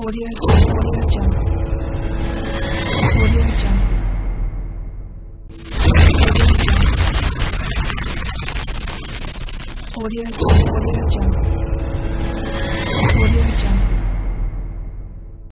Audio jump.